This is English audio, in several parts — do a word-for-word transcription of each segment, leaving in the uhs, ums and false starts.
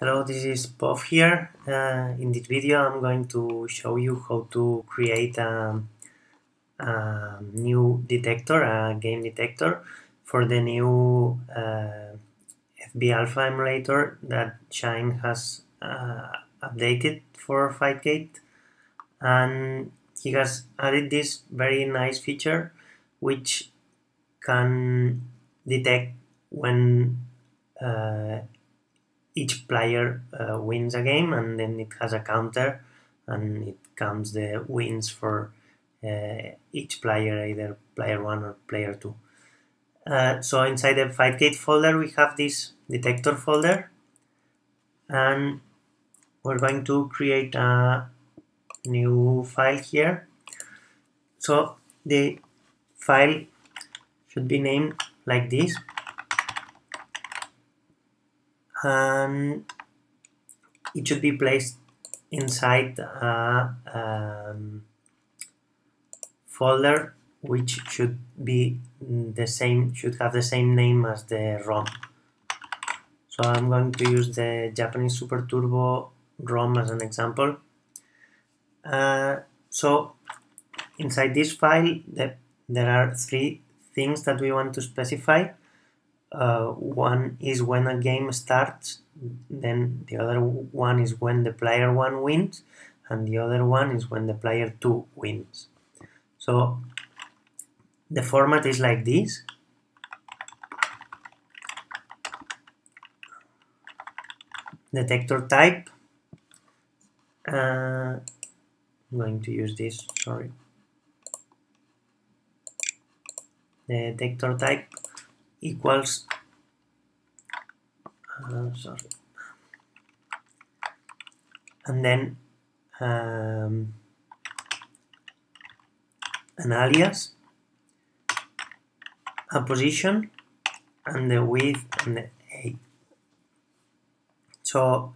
Hello, this is Pau here. Uh, in this video I'm going to show you how to create a, a new detector, a game detector, for the new uh, F B alpha emulator that Shine has uh, updated for FightCade, and he has added this very nice feature which can detect when uh, each player uh, wins a game, and then it has a counter and it counts the wins for uh, each player, either player one or player two. Uh, so inside the FightCade folder we have this detector folder, and we're going to create a new file here. So the file should be named like this, and it should be placed inside a um, folder which should be the same, should have the same name as the ROM. So I'm going to use the Japanese Super Turbo ROM as an example. Uh, so inside this file the, there are three things that we want to specify. Uh, one is when a game starts, then the other one is when the player one wins, and the other one is when the player two wins. So the format is like this. Detector type. Uh, I'm going to use this, sorry. The detector type equals uh, sorry, and then um, an alias, a position, and the width and the height. So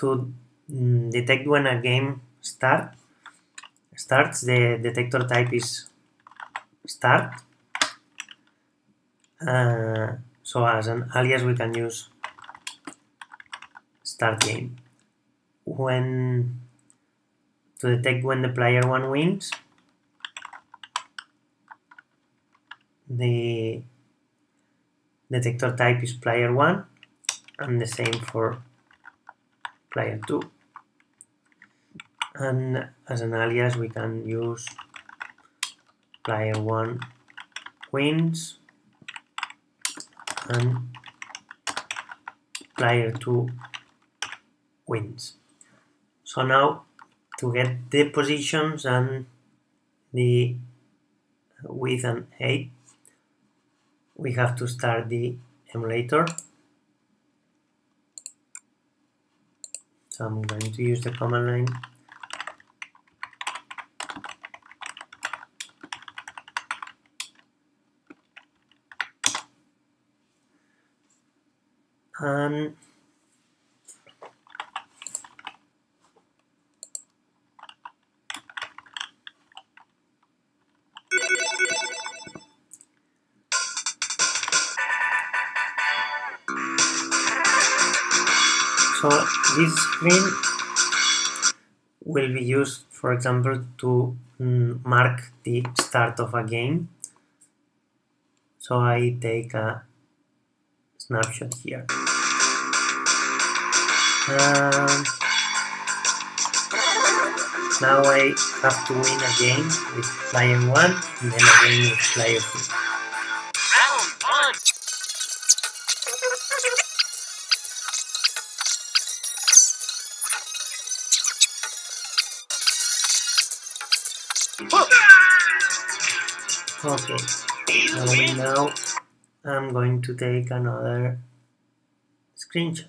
to mm, detect when a game start starts, the detector type is start. Uh, so as an alias we can use start game. When to detect when the player one wins, the detector type is player one, and the same for player two, and as an alias we can use player one wins and player two wins. So now to get the positions and the width and height, we have to start the emulator. So I'm going to use the command line and so this screen will be used, for example, to mm, mark the start of a game. So I take a snapshot here. Uh, now I have to win a game with player one and then a game with player two. Round one. Okay, so now I'm going to take another screenshot.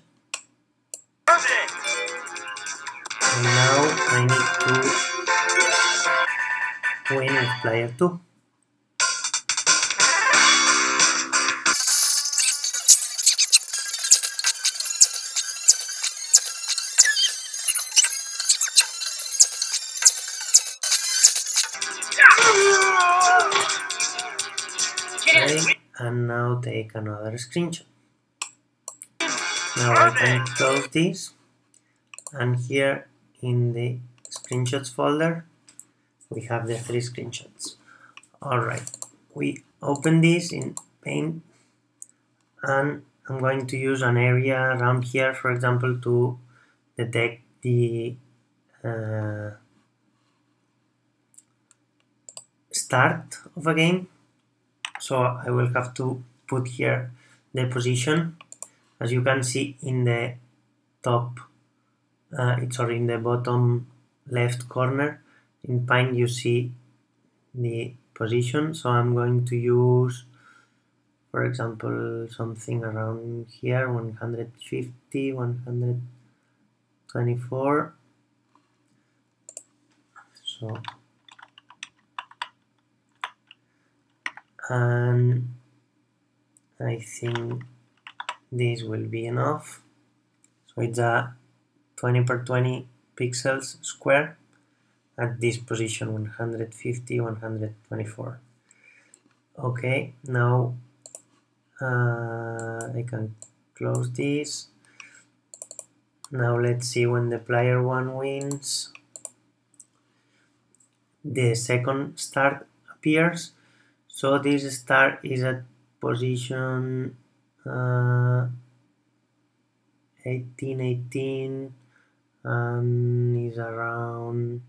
And now I need to win with player two. Okay, and now take another screenshot. Now I can close this, and here in the screenshots folder we have the three screenshots. Alright, we open this in Paint, and I'm going to use an area around here, for example, to detect the uh, start of a game. So I will have to put here the position. As you can see in the top, uh, it's sorry, in the bottom left corner, in Paint you see the position. So I'm going to use, for example, something around here, one hundred fifty, one hundred twenty-four. So, and I think this will be enough. So it's a twenty by twenty pixels square at this position, one hundred fifty, one hundred twenty-four. Okay, now uh, I can close this. Now let's see when the player one wins. The second star appears. So this star is at position uh, eighteen, eighteen, and is around,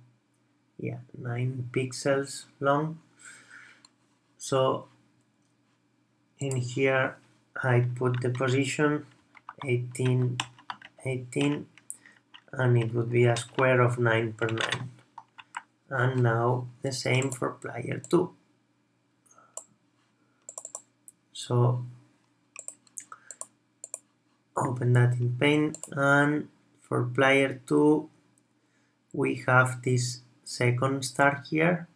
yeah, nine pixels long. So in here I put the position eighteen, eighteen, and it would be a square of nine by nine. And now the same for player two. So open that in Paint, and for player two we have this second star here,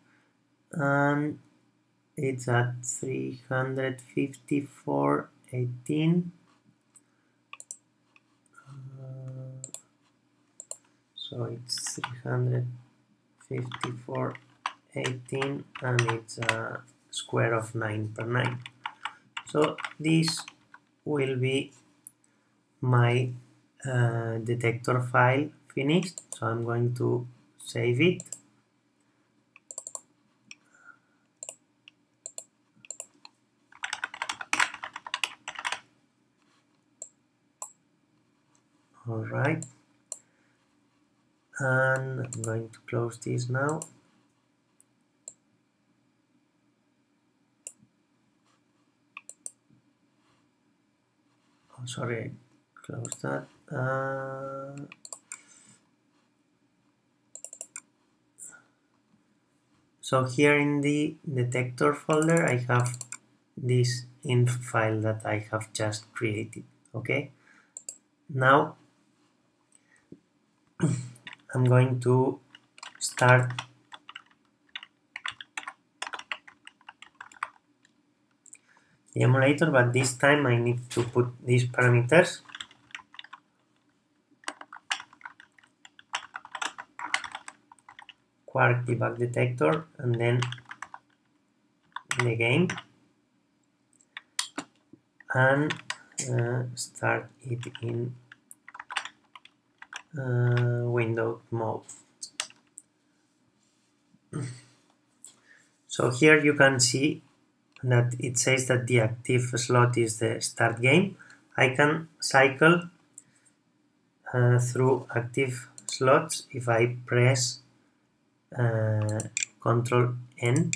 and it's at three hundred fifty-four, eighteen. So it's three hundred fifty-four, eighteen, and it's a square of nine by nine. So this will be my uh, detector file finished. So I'm going to save it. Alright. And I'm going to close this now. Oh, sorry, I closed that. Uh, so here in the detector folder, I have this inf file that I have just created. Okay. Now I'm going to start the emulator, but this time I need to put these parameters. Quark debug detector, and then the game, and uh, start it in Uh, window mode. So here you can see that it says that the active slot is the start game. I can cycle uh, through active slots if I press uh, control N.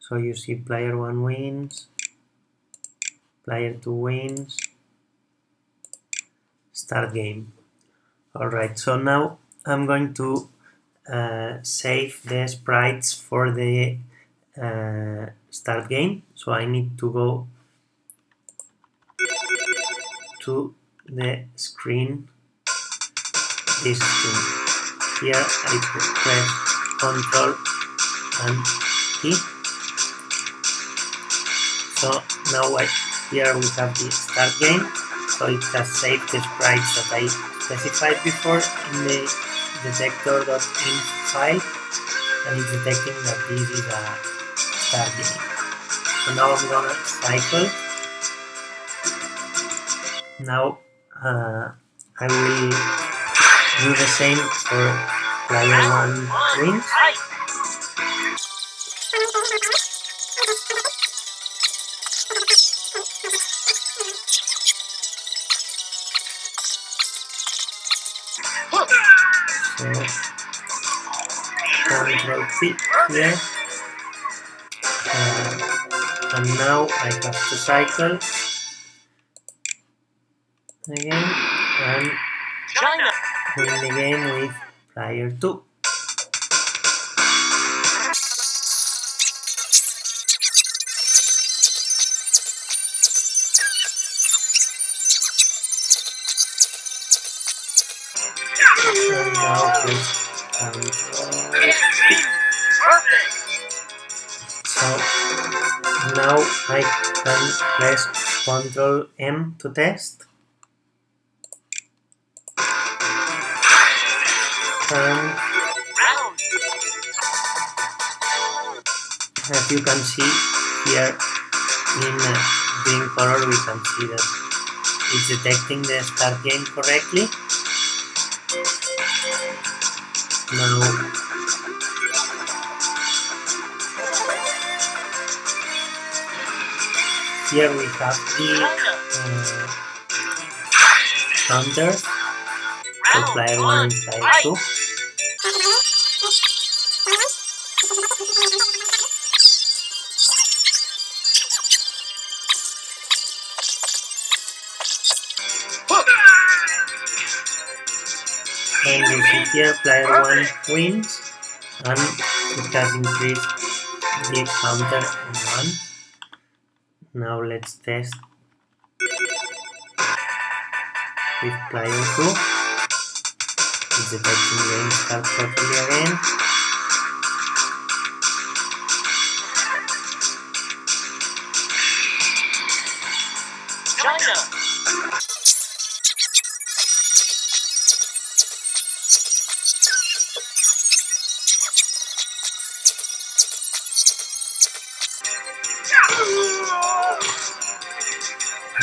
So you see player one wins, player two wins, start game. Alright, so now I'm going to uh, save the sprites for the uh, start game. So I need to go to the screen, this screen. Here I press Control and T. So now I, here we have the start game. So it has saved the sprites that I specified before in the detector.env file, and it's detecting that this is a start game. So now I'm gonna cycle Now uh, I will do the same for player one wins. Control C here, uh, and now I have to cycle again and win the game with player two. And now please. Um, so, now I can press Control M to test, and as you can see here in uh, green color we can see that it's detecting the start game correctly. Now, here we have the uh, counter for player one and player two. And you see here player one wins, and it has increased the counter in one. Now let's test with player two. Is the batting game start properly again?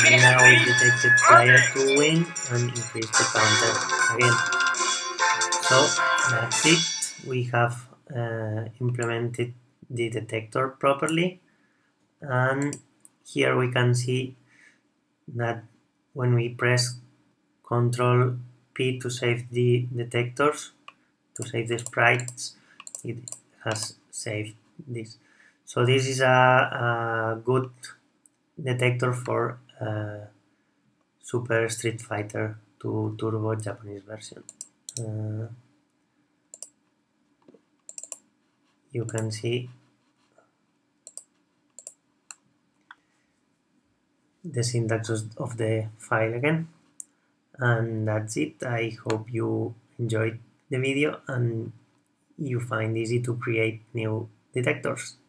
And now we detect the player to win and increase the counter again. So that's it, we have uh, implemented the detector properly, and here we can see that when we press Control P to save the detectors, to save the sprites, it has saved this. So this is a, a good detector for Uh, Super Street Fighter two Turbo Japanese version. Uh, you can see the syntax of the file again, and that's it. I hope you enjoyed the video and you find it easy to create new detectors.